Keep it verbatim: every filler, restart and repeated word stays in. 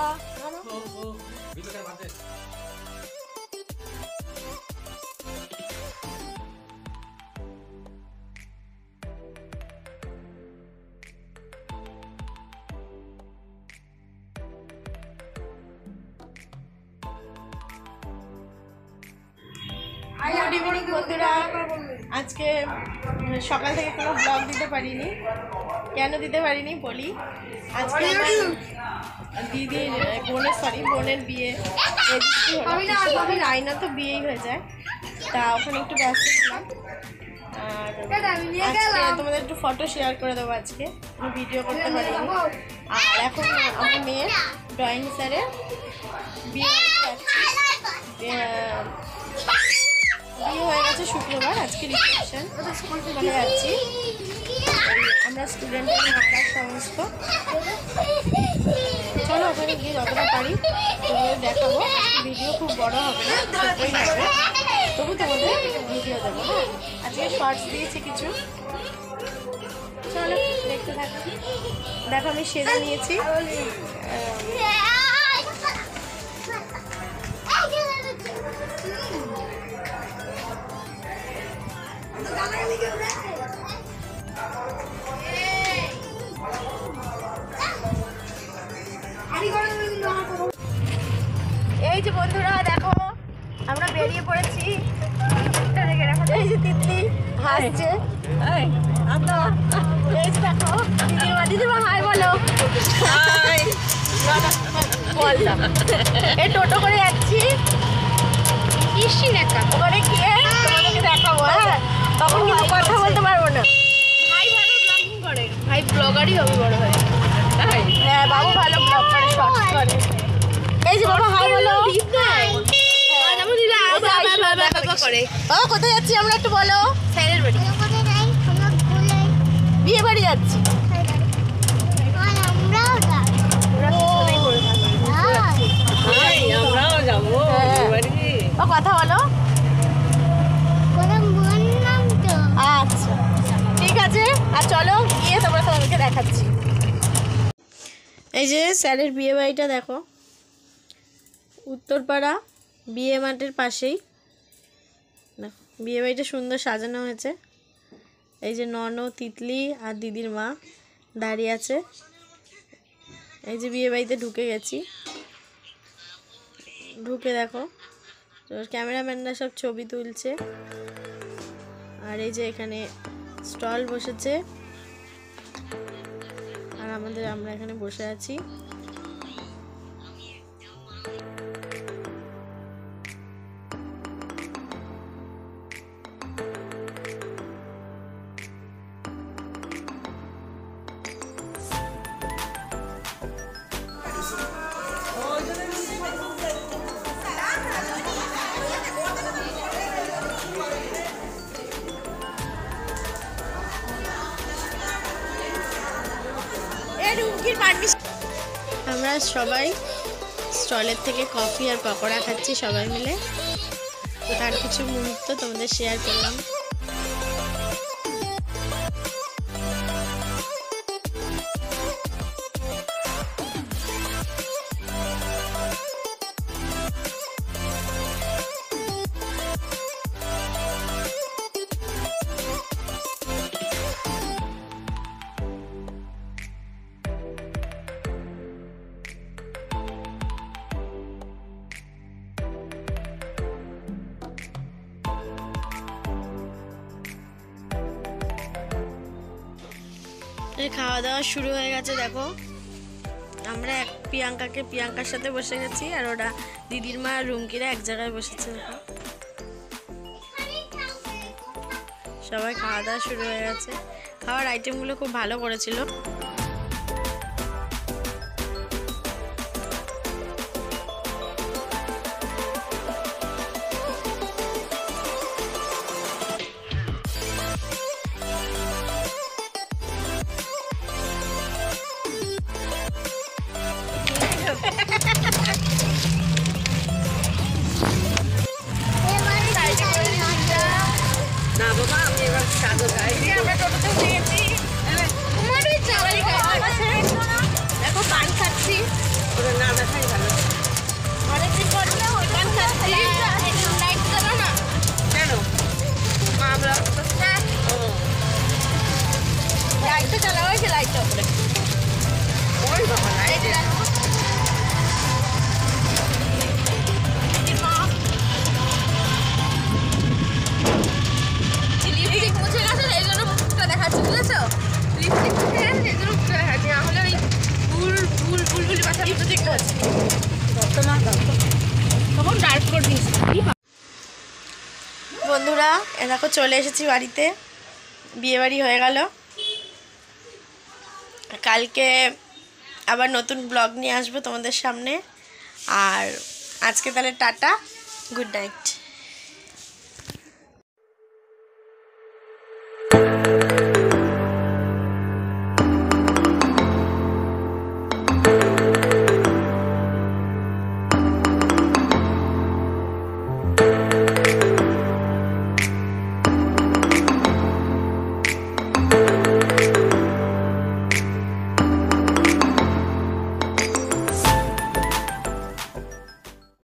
বন্ধুরা, আজকে সকাল থেকে কোনো ব্লগ দিতে পারিনি। কেন দিতে পারিনি বলি, আজকে দিদির বোনের সরি বোনের বিয়ে, রায়না তো বিয়েই হয়ে যায়, তা ওখানে একটু ব্যস্ত ছিলাম। আর তোমাদের একটু ফটো শেয়ার করে দেবো, আজকে ভিডিও করতে পারিনি। আর এখন আমার মেয়ের ড্রয়িং স্যারের বিয়ে বিয়ে হয়ে গেছে শুক্রবার, আজকে রিসেপশন। চলে যাচ্ছি আমরা স্টুডেন্টের মাতার সমস্ত, চলো ওখানে গিয়ে যতটা পারি তোমাদের দেখাবো। ভিডিও খুব বড় হবে না, ছোটোই হবে, তবু তোমাদের ভিডিও দেবো। হ্যাঁ, আজকে শর্টস দিয়েছি কিছু, চলো দেখতে থাকি। দেখো আমি সেরে নিয়েছি, এই যে বন্ধুরা দেখো আমরা বেরিয়ে পড়েছি। এই যে তিতলি হাসছে, এই যে দেখো দিদিমা, দিদিমা হাই বলো। এই টোটো করে যাচ্ছি, ওখানে গিয়ে তোমাদেরকে দেখাবো। হ্যাঁ, তখন কিন্তু কথা বলতে পারবো না। ভাই ভালো ব্লগিং করে, ভাই ব্লগারই হবে বড় ভাই। হ্যাঁ, বাবু ভালো ব্লগ করে, শর্টস করে। এই যে বাবা হাই বলো। বাবা কোথায় যাচ্ছি আমরা একটু বলো। স্যারের বাড়ি, বিয়ে বাড়ি যাচ্ছি। কথা বলো, আচ্ছা ঠিক আছে। আর চলো গিয়ে তোমরা তোমাকে দেখাচ্ছি। এই যে স্যারের বিয়ে বাড়িটা দেখো, উত্তরপাড়া বিয়ে মাঠের পাশেই। দেখো বিয়ে বাড়িটা সুন্দর সাজানো হয়েছে। এই যে নন, তিতলি আর দিদির মা দাঁড়িয়ে আছে। এই যে বিয়ে বাড়িতে ঢুকে গেছি, ঢুকে দেখো ক্যামেরাম্যানরা সব ছবি তুলছে। আর এই যে এখানে স্টল বসেছে, আর আমাদের আমরা এখানে বসে আছি। আমরা সবাই স্টলের থেকে কফি আর পকোড়া খাচ্ছি সবাই মিলে, তার কিছু মুহূর্ত তোমাদের শেয়ার করলাম। খাওয়া দাওয়া শুরু হয়ে গেছে। দেখো আমরা এক প্রিয়াঙ্কাকে প্রিয়াঙ্কার সাথে বসে গেছি, আর ওরা দিদির মা রুমকিরা এক জায়গায় বসেছে। দেখো সবাই খাওয়া দাওয়া শুরু হয়ে গেছে। খাওয়ার আইটেমগুলো খুব ভালো করেছিল। না বাবা, আমি এবার সাদা গায়ে দিয়ে আমরা টোটোতে উঠে গেছি। আমার ওই চালাই বন্ধুরা এনাকে চলে এসেছি বাড়িতে, বিয়ে বাড়ি হয়ে গেল। কালকে আবার নতুন ব্লগ নিয়ে আসবো তোমাদের সামনে। আর আজকে তাহলে টাটা, গুড নাইট।